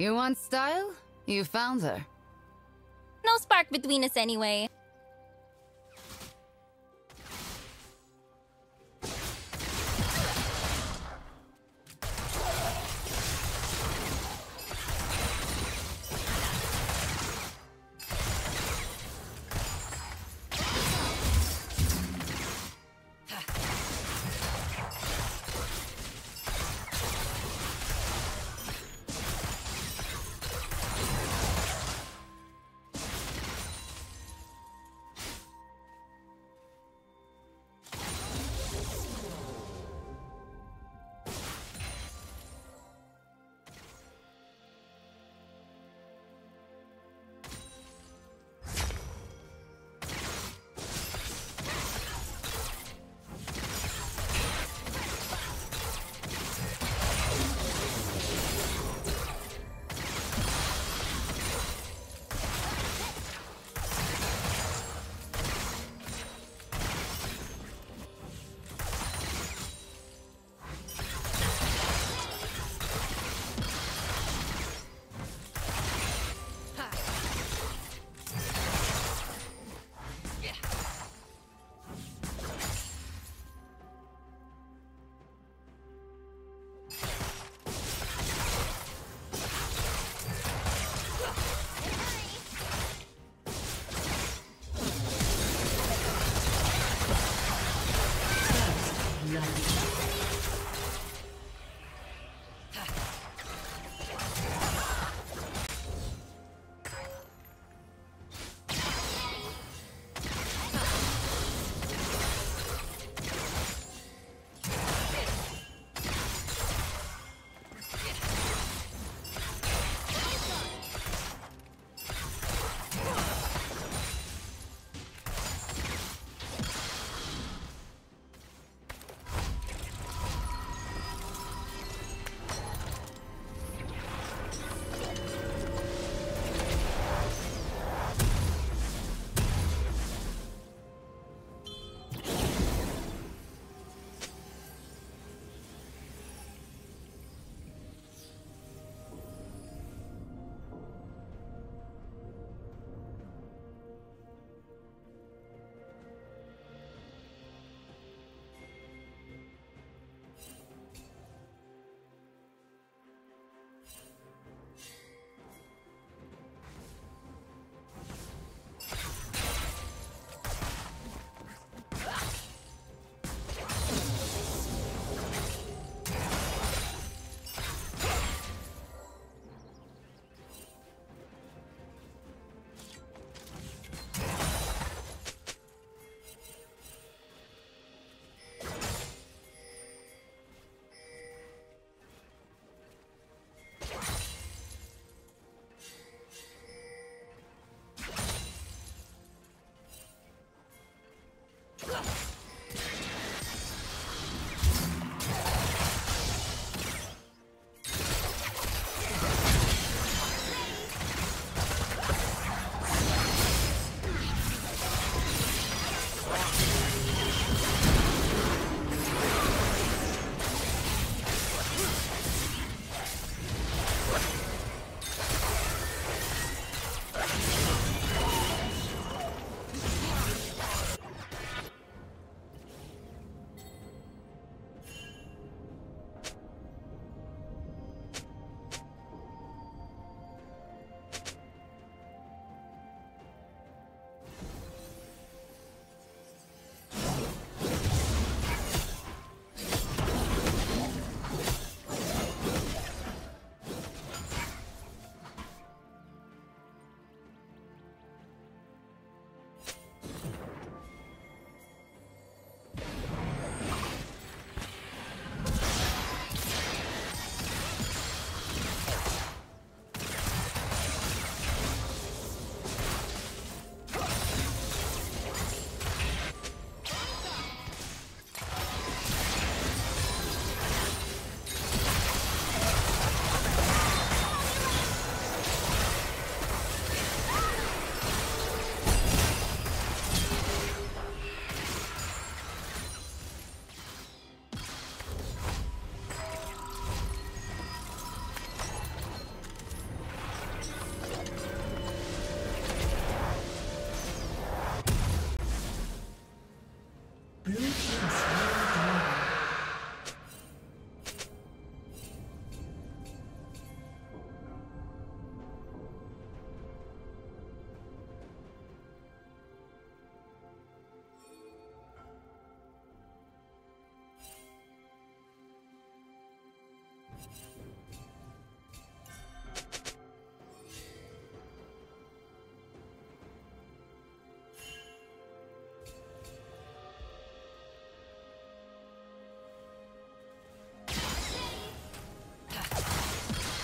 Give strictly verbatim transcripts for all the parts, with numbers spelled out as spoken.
You want style? You found her. No spark between us anyway.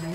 Blue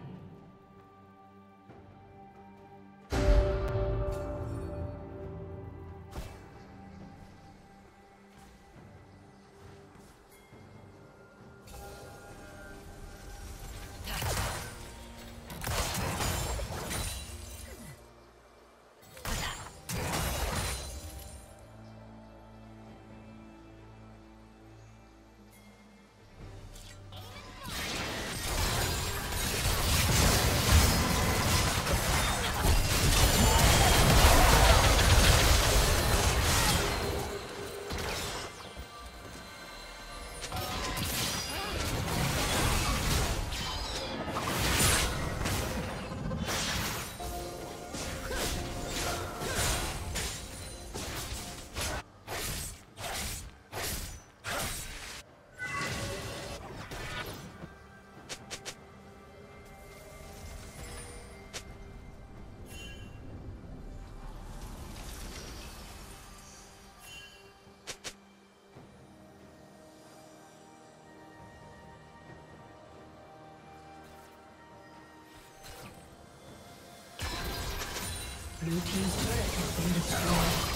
Blue team's turret has been destroyed.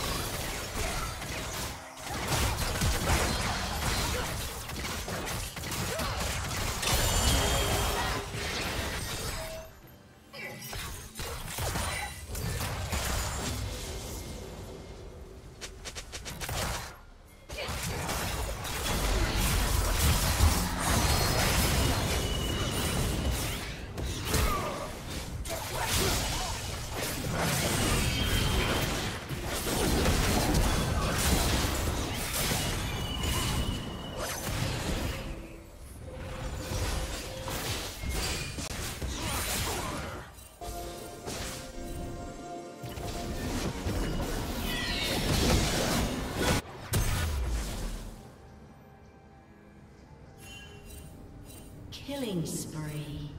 Killing spree.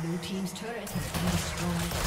Blue team's turret has been destroyed.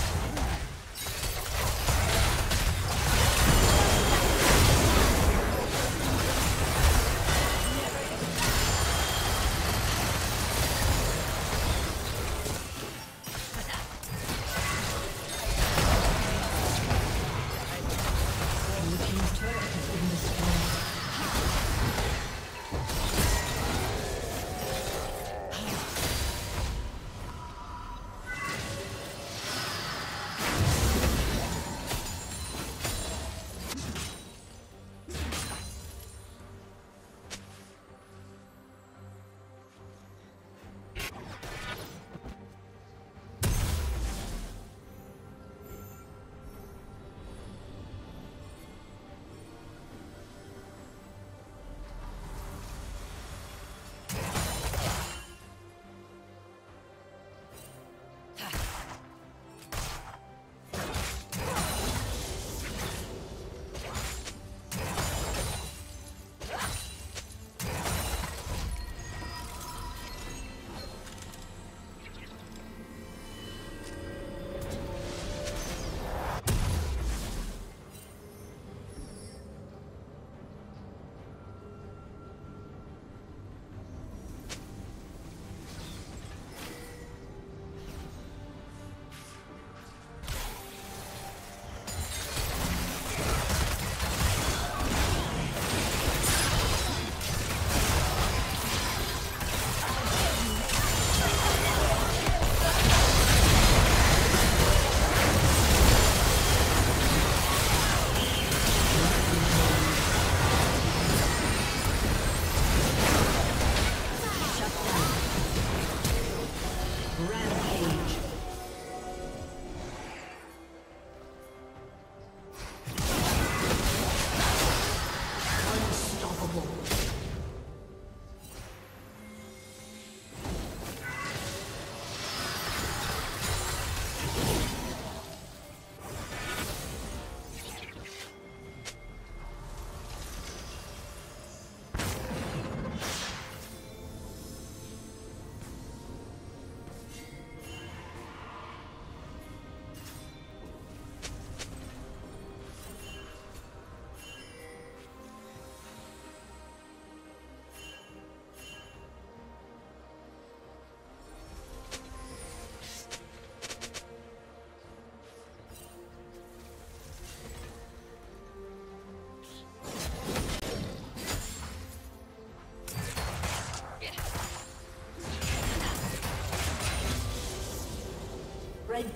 Red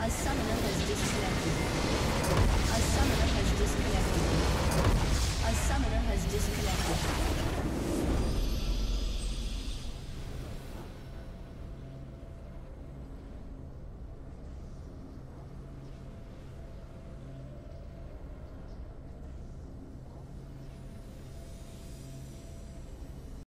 A summoner has disconnected. A summoner has disconnected.